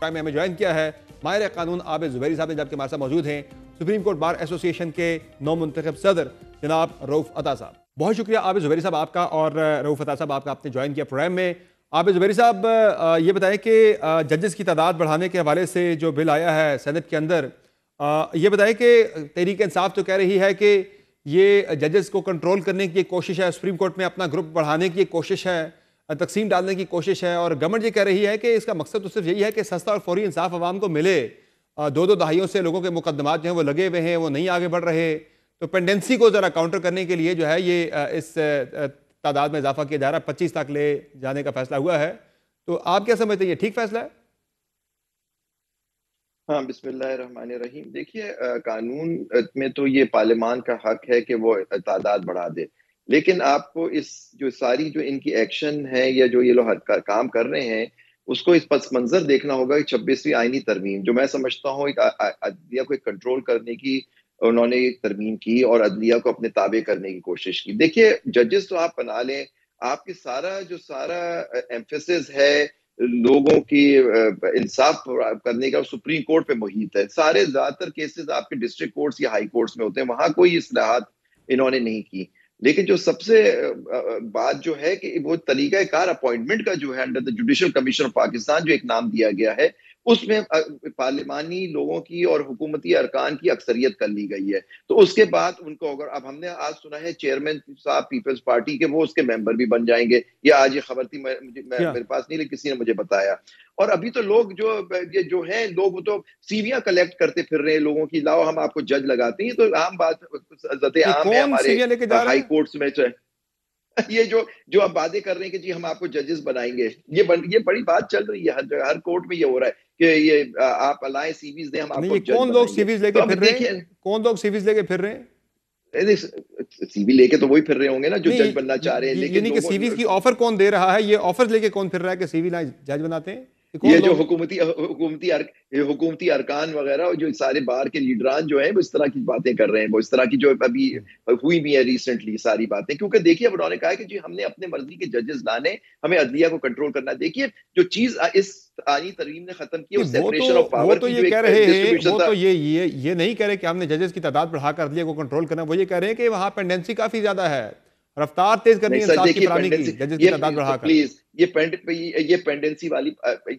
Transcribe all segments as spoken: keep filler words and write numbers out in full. Prime में join किया है। माहिर कानून आबिद ज़ुबैरी साहब ने जबकि हमारे साथ मौजूद हैं सुप्रीम कोर्ट बार एसोसिएशन के नौ मुंतखब सदर जनाब रऊफ़ अत्ता साहब। बहुत शुक्रिया आबिद ज़ुबैरी साहब आपका और रऊफ़ अत्ता साहब आपका, आपने ज्वाइन किया प्रोग्राम में। आबिद ज़ुबैरी साहब ये बताएं कि जजेस की तादाद बढ़ाने के हवाले से जो बिल आया है सेनेट के अंदर, ये बताएं कि तहरीक इंसाफ तो कह रही है कि ये जजेस को कंट्रोल करने की कोशिश है, सुप्रीम कोर्ट में अपना ग्रुप बढ़ाने की कोशिश है, तकसीम डालने की कोशिश है, और गवर्नमेंट ये कह रही है कि इसका मकसद तो सिर्फ यही है कि सस्ता और फौरी इंसाफ आवाम को मिले। दो दो दहाइयों से लोगों के मुकदमात जो हैं वो लगे हुए हैं, वो नहीं आगे बढ़ रहे, तो पेंडेंसी को ज़रा काउंटर करने के लिए जो है ये इस तादाद में इजाफा किया जा रहा है, पच्चीस तक ले जाने का फैसला हुआ है। तो आप क्या समझते हैं, ये ठीक फैसला है? हाँ, बिस्मिल्लाहिर्रहमानिर्रहीम। देखिए, कानून में तो ये पार्लियामान का हक है कि वो तादाद बढ़ा दे, लेकिन आपको इस जो सारी जो इनकी एक्शन है या जो ये लोग काम कर रहे हैं उसको इस पस मंजर देखना होगा कि छब्बीसवीं आईनी तरमीम, जो मैं समझता हूँ एक अदलिया को एक कंट्रोल करने की उन्होंने तरमीम की और अदलिया को अपने ताबे करने की कोशिश की। देखिए, जजेस तो आप बना लें, आपकी सारा जो सारा एम्फेसिस है लोगों की इंसाफ करने का सुप्रीम कोर्ट पे मोहित है। सारे ज्यादातर केसेस आपके डिस्ट्रिक्ट कोर्ट्स या हाई कोर्ट्स में होते हैं, वहां कोई इस्लाहत इन्होंने नहीं की। लेकिन जो सबसे बात जो है कि वो तरीका कार अपॉइंटमेंट का जो है under the judicial commission of Pakistan जो एक नाम दिया गया है, उसमें पार्लिमानी लोगों की और हुकूमती अरकान की अक्सरियत कर ली गई है। तो उसके बाद उनको अगर अब हमने आज सुना है चेयरमैन साहब पीपल्स पार्टी के वो उसके मेंबर भी बन जाएंगे, या आज ये खबर थी, मैं, मैं, मेरे पास नहीं लेकिन किसी ने मुझे बताया। और अभी तो लोग जो ये जो हैं लोग तो सीवियां कलेक्ट करते फिर रहे हैं लोगों की, लाओ हम आपको जज लगाते हैं। तो आम बात आम है हमारे हाई कोर्ट्स में जो है ये जो जो आप वादे कर रहे हैं कि जी हम आपको जजेस बनाएंगे, ये बन, ये बड़ी बात चल रही है हर हर कोर्ट में ये हो रहा है कि ये आप लाएं सीवीज दें हम आपको। कौन लोग सीवीज लेके फिर रहे हैं कौन लोग सीवीज लेके फिर रहे हैं सीवी लेके तो वही फिर रहे होंगे ना जो जज बनना चाह रहे हैं, लेकिन सीवीज की ऑफर कौन दे रहा है, ये ऑफर लेके कौन फिर रहा है कि सीवी लाए जज बनाते हैं? ये जो हुकूमती हुकूमती हुकूमती अरकान वगैरह और जो सारे बाहर के लीडरान जो हैं वो इस तरह की बातें कर रहे हैं, वो इस तरह की जो अभी हुई भी है रिसेंटली सारी बातें, क्योंकि देखिए अब उन्होंने कहा कि जी हमने अपने मर्जी के जजेस लाने, हमें अदलिया को कंट्रोल करना। देखिए जो चीज इस आनी तरमीम ने खत्म की वो सेपरेशन ऑफ पावर की जो कह रहे हैं, वो तो ये ये ये नहीं कह रहे कि हमने जजेस की तादाद बढ़ाकर अदलिया को कंट्रोल करना, वो ये कह रहे हैं कि वहाँ पेंडेंसी काफी ज्यादा है, रफ्तार तेज करनी है। प्लीज ये ये पेंडेंसी वाली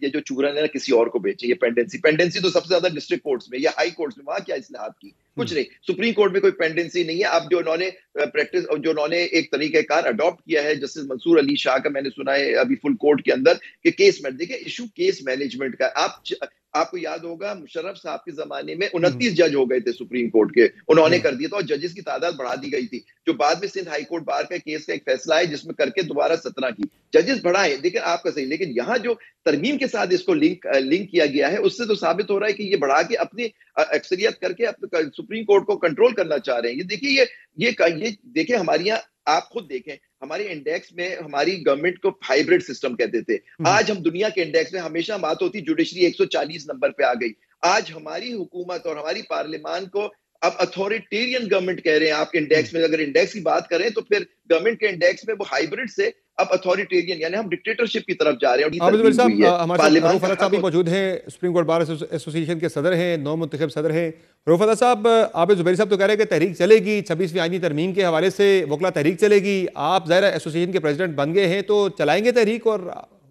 ये जो चूरन है ना किसी और को बेचे, ये पेंडेंसी पेंडेंसी तो सबसे ज्यादा डिस्ट्रिक्ट कोर्ट्स में या हाई कोर्ट्स में, वहां क्या इसने आपकी कुछ नहीं। सुप्रीम कोर्ट में कोई पेंडेंसी नहीं है। अब जो उन्होंने प्रैक्टिस जो उन्होंने एक तरीकेकार अडॉप्ट किया है जस्टिस मंसूर अली शाह का, मैंने सुना है अभी फुल कोर्ट के अंदर कि केस मैनेजमेंट, देखिए इशू केस मैनेजमेंट का। आप आपको याद होगा मुशरफ साहब के जमाने में उनतीस जज हो गए थे सुप्रीम कोर्ट के, उन्होंने कर दिया था और जजेस की तादाद बढ़ा दी गई थी, जो बाद में सिंध हाई कोर्ट बार का केस का एक फैसला है जिसमें करके दोबारा सत्रह की जजेस बढ़ाए। देखिए आपका सही, लेकिन यहाँ जो तरमीम के साथ इसको लिंक लिंक किया गया है उससे तो साबित हो रहा है कि ये बढ़ा के अपनी अक्सरियत करके अपने सुप्रीम कोर्ट को कंट्रोल करना चाह रहे हैं। ये देखिए ये ये, ये देखिए हमारे यहाँ आप खुद देखें, हमारे इंडेक्स में हमारी गवर्नमेंट को हाइब्रिड सिस्टम कहते थे, आज हम दुनिया के इंडेक्स में हमेशा बात होती जुडिशरी एक सौ चालीस नंबर पे आ गई। आज हमारी हुकूमत और हमारी पार्लियामान को अब अथॉरिटेरियन गवर्नमेंट कह रहे हैं। आप इंडेक्स में अगर इंडेक्स की बात करें तो फिर गवर्नमेंट के इंडेक्स में वो हाइब्रिड से अब अथॉरिटेरियन यानी हम डिक्टेटरशिप की तरफ जा रहे हैं। हमारे रऊफ़ अत्ता साहब भी मौजूद हैं, सुप्रीम कोर्ट बार एसोसिएशन के सदर हैं, नौ मुंतखब सदर हैं। रऊफ़ अत्ता साहब, आबिद ज़ुबैरी साहब तो कह रहे हैं कि तहरीक चलेगी, छब्बीसवीं आईनी तरमीम के हवाले से वकला तहरीक चलेगी, आप ज़ाहिर एसोसिएशन के प्रेसिडेंट बन गए हैं तो चलाएंगे तहरीक और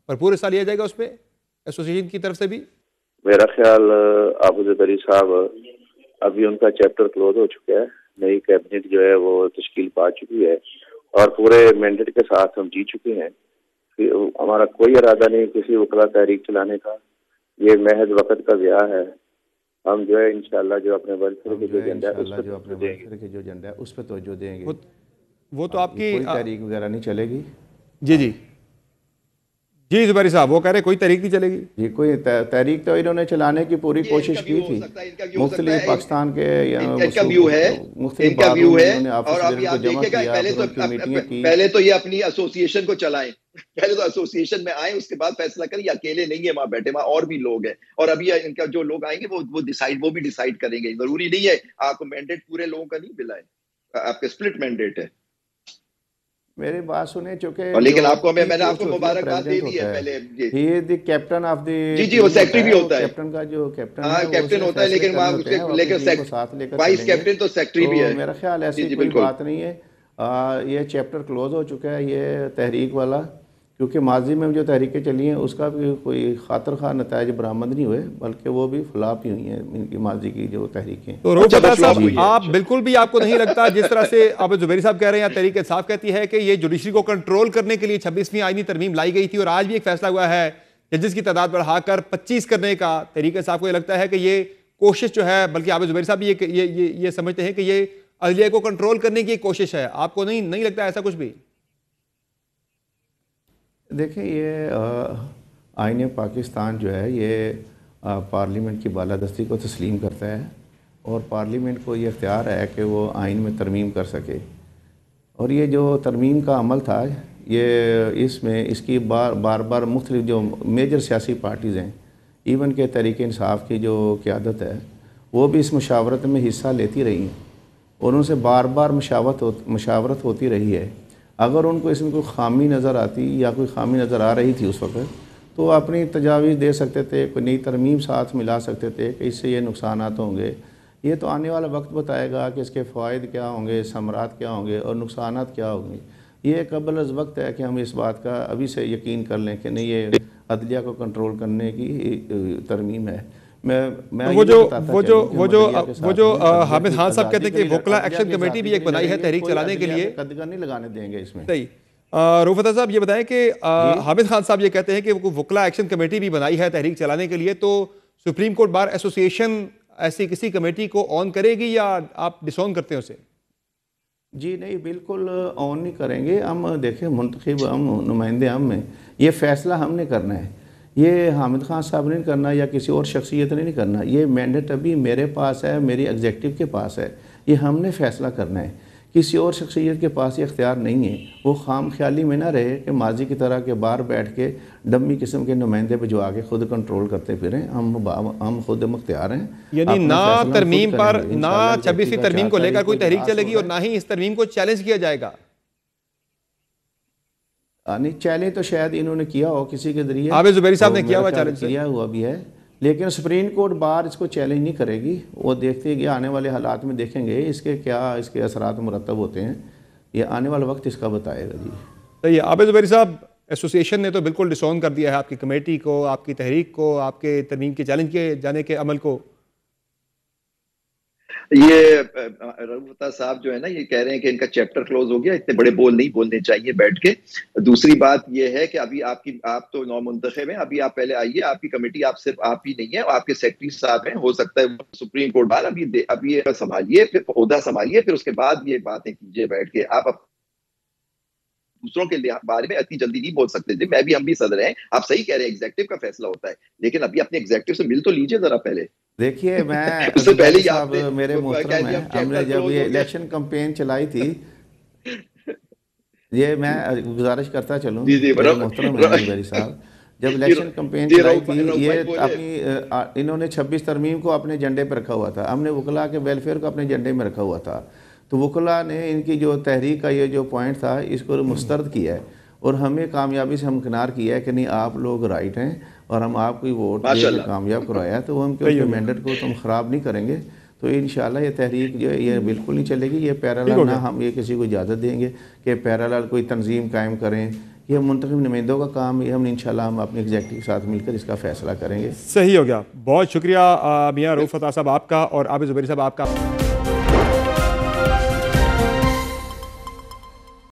भरपूर हिस्सा लिया जाएगा उसमें एसोसिएशन की तरफ से भी? मेरा ख्याल आबिद ज़ुबैरी साहब अभी उनका चैप्टर क्लोज हो चुका है, नई कैबिनेट जो है वो तश्कील पा चुकी है और पूरे मैंडेट के साथ हम जीत चुके हैं। हमारा कोई इरादा नहीं किसी वकला तहरीक चलाने का, ये महज वक्त का ज़िया है। हम जो है इंशाल्लाह जो अपने वर्कर के जो एजेंडा है उस पर तवज्जो देंगे। वो, वो तो आपकी तहरीक वगैरह नहीं चलेगी। जी जी जी ज़ुबैरी साहब वो कह रहे कोई तहरीक नहीं चलेगी। ये कोई तहरीक तो इन्होंने चलाने की पूरी कोशिश की थी, मुख्तलिफ पाकिस्तान के इनका व्यू है, इनका व्यू है। और अभी आप देखिएगा पहले तो पहले तो ये अपनी एसोसिएशन को चलाएं, पहले तो एसोसिएशन में आए, उसके बाद फैसला करें। ये अकेले नहीं है वहां बैठे, वहां और भी लोग हैं और अभी इनका जो लोग आएंगे वो वो डिसाइड वो भी डिसाइड करेंगे। जरूरी नहीं है आपको मैंडेट पूरे लोगों का नहीं मिला है, आपका स्प्लिट मैंडेट है। मेरी बात सुने चुके। लेकिन आपको मैं मैंने आपको मुबारकबाद दे दी है पहले, ये द कैप्टन ऑफ द जी जी वो सेक्रेटरी भी होता है, कैप्टन का जो कैप्टन हां कैप्टन होता है, लेकिन वहां उसके लेकर साथ लेकर वाइस कैप्टन तो सेक्रेटरी भी है। मेरा ख्याल ऐसी कोई बात नहीं है, ये चैप्टर क्लोज हो चुका है ये तहरीक वाला, क्योंकि माजी में जो तहरीकें चली हैं उसका भी कोई खातर खा नताइज बरामद नहीं हुए, बल्कि वो भी फ्लॉप ही हुई हैं इनकी माजी की जो तहरीकें। तो रऊफ़ अत्ता साहब आप बिल्कुल भी आपको नहीं लगता जिस तरह से आबिद ज़ुबैरी साहब कह रहे हैं, तहरीक इंसाफ कहती है कि ये जुडिशरी को कंट्रोल करने के लिए छब्बीसवीं आईनी तरमीम लाई गई थी और आज भी एक फैसला हुआ है जजेस की तादाद बढ़ाकर पच्चीस करने का, तहरीक इंसाफ को ये लगता है कि ये कोशिश जो है, बल्कि आबिद ज़ुबैरी साहब ये ये समझते हैं कि ये अदलिया को कंट्रोल करने की कोशिश है, आपको नहीं नहीं लगता ऐसा कुछ भी? देखिए ये आईन पाकिस्तान जो है ये पार्लियामेंट की बालादस्ती को तस्लीम करता है और पार्लियामेंट को ये इख्तियार है कि वो आइन में तरमीम कर सके, और ये जो तरमीम का अमल था ये इसमें इसकी बार बार बार मुख्तलिफ जो मेजर सियासी पार्टीज़ हैं इवन के तहरीक इंसाफ की जो क़यादत है वो भी इस मशावरत में हिस्सा लेती रही हैं और उनसे बार बार मशावरत हो, मशावरत होती रही है। अगर उनको इसमें कोई खामी नज़र आती या कोई खामी नज़र आ रही थी उस वक्त तो अपनी तजावीज़ दे सकते थे, कोई नई तरमीम साथ मिला सकते थे कि इससे ये नुकसानात होंगे, ये तो आने वाला वक्त बताएगा कि इसके फ़ायदे क्या होंगे, समरात क्या होंगे और नुकसानात क्या होंगे। ये कबल अज़ वक्त है कि हम इस बात का अभी से यकीन कर लें कि नहीं ये अदलिया को कंट्रोल करने की तरमीम है। मैं मैं वो जो वो जो वो जो वो जो हामिद खान साहब कहते हैं कि वकला एक्शन कमेटी भी एक बनाई है तहरीक चलाने के लिए, कदका नहीं लगाने देंगे इसमें। सही। रऊफ़ अत्ता साहब ये बताएं कि हामिद खान साहब ये कहते हैं कि वकला एक्शन कमेटी भी बनाई है तहरीक चलाने के लिए, तो सुप्रीम कोर्ट बार एसोसिएशन ऐसी किसी कमेटी को ऑन करेगी या आप डिसऑन करते हैं उसे? जी नहीं, बिल्कुल ऑन नहीं करेंगे हम। देखें मुंतखब हम नुमाइंदे हम हैं, ये फैसला हमने करना है, ये हामिद खान साहब ने नहीं करना या किसी और शख्सियत ने नहीं करना। ये मैंडेट अभी मेरे पास है, मेरी एग्जेक्टिव के पास है, ये हमने फैसला करना है, किसी और शख्सियत के पास ये इख्तियार नहीं है। वो खाम ख्याली में ना रहे कि माजी की तरह के बाहर बैठ के डम्मी किस्म के नुमाइंदे पर जो आके खुद कंट्रोल करते फिरें। हम हम खुद मुख्तियार हैं, यानी ना तरमीम पर ना छब्बीसवीं तरमीम को लेकर कोई तहरीक चलेगी और ना ही इस तरमीम को चैलेंज किया जाएगा। नहीं चैलेंज तो शायद इन्होंने किया हो किसी के जरिए, आबिद ज़ुबैरी साहब ने किया हुआ चैलेंज किया हुआ भी है, लेकिन सुप्रीम कोर्ट बार इसको चैलेंज नहीं करेगी। वो देखते हैं कि आने वाले हालात में देखेंगे इसके क्या इसके असरात मुरतब होते हैं, ये आने वाला वक्त इसका बताएगा। जी सही है। आबिद ज़ुबैरी साहब एसोसिएशन ने तो बिल्कुल डिसऑन कर दिया है आपकी कमेटी को, आपकी तहरीक को, आपके तरमीम के चैलेंज किए जाने के अमल को। ये रऊफ़ अत्ता साहब जो है ना ये कह रहे हैं कि इनका चैप्टर क्लोज हो गया, इतने बड़े बोल नहीं बोलने चाहिए बैठ के। दूसरी बात ये है कि अभी आपकी आप तो नौ मुंतखब हैं, अभी आप पहले आइए, आपकी कमेटी आप सिर्फ आप ही नहीं है, आपके सेक्रेटरी साहब हैं, हो सकता है सुप्रीम कोर्ट बार अभी दे, अभी ये संभालिए, फिर ओहदा संभालिए, फिर उसके बाद ये बातें कीजिए बैठ के। आप दूसरों के बारे में इतनी जल्दी नहीं बोल सकते जी। मैं भी हम भी सदर हैं, आप सही कह रहे हैं, एग्जेक्टिव का फैसला होता है, लेकिन अभी अपने एग्जेक्टिव से मिल तो लीजिए जरा पहले। देखिए मैं उससे पहले आप मेरे मोहतरम हैं, हमने जब ये इलेक्शन कैंपेन चलाई थी, ये मैं गुजारिश करता चलूँ मोहतरम ज़ुबैरी साहब, जब इलेक्शन कैंपेन चलाई थी ये अपनी इन्होंने छब्बीस तरमीम को अपने एजेंडे पर रखा हुआ था, हमने वकला के वेलफेयर को अपने एजेंडे में रखा हुआ था, तो वकला ने इनकी जो तहरीक का ये जो पॉइंट था इसको मुस्तरद किया है और हमें कामयाबी से हमकिनार किया है कि नहीं आप लोग राइट हैं और हम आपकी वोट देकर कामयाब करवाया, तो हम क्योंकि मैंडेट को तुम ख़राब नहीं करेंगे, तो इंशाल्लाह ये तहरीक जो है ये बिल्कुल नहीं चलेगी। ये पैरेलल ना हम ये किसी को इजाज़त देंगे कि पैरेलल कोई तंजीम कायम करें, यह मुंतखब नुमाइंदों का काम, ये हम इंशाल्लाह हम अपने एग्जेक्टिव के साथ मिलकर इसका फैसला करेंगे। सही हो गया, बहुत शुक्रिया मियाँ रऊफ़ अत्ता साहब आपका और आबिद ज़ुबैरी साहब आपका।